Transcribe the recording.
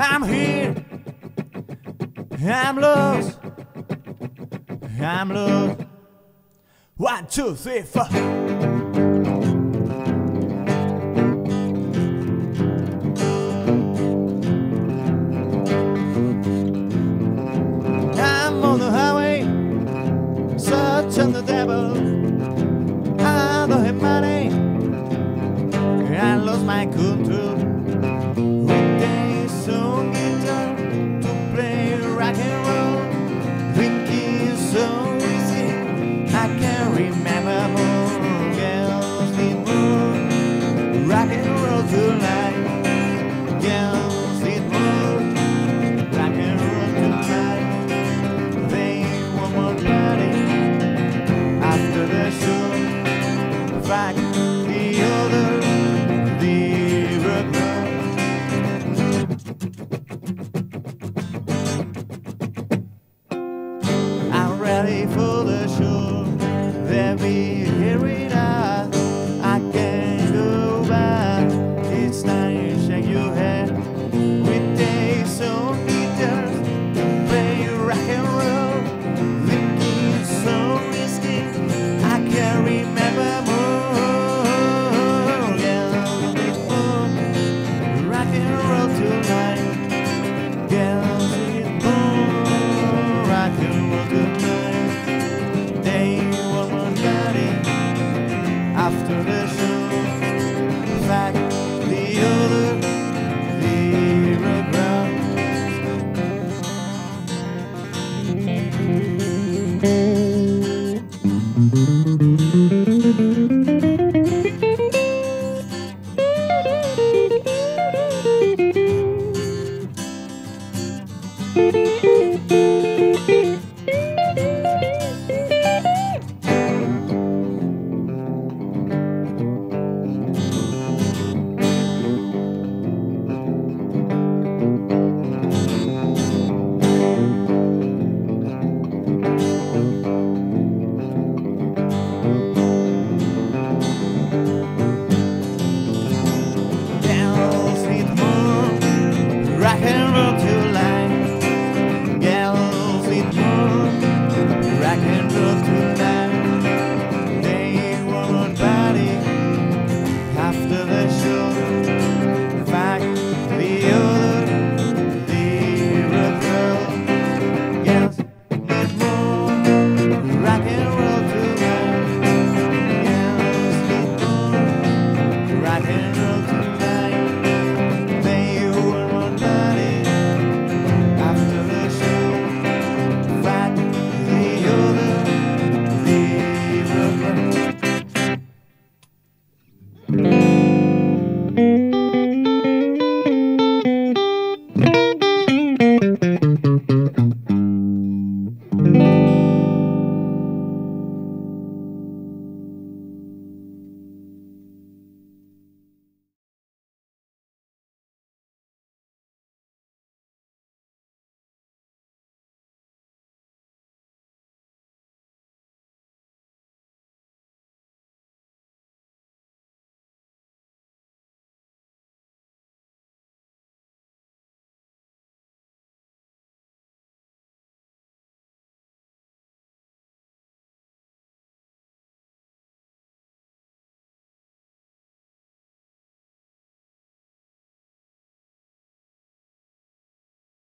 I'm here, I'm lost. 1, 2, 3, 4. I'm on the highway, searching the devil. I don't have money, I lost my control. One day soon get done to play rock and roll. Drinking so easy, I can't remember more girls need more. Rock and roll tonight, girls need more. Rock and roll tonight, they want more party after the show. Back the other. Ready for the show, they'll be here in us. I can't go back, it's time to shake your head. We take some guitars to play rock and roll. Thinking it's so risky, I can't remember more. Girls need more, rock and roll tonight. Girls need more, rock and roll tonight. After the show, back the other zero ground. Rock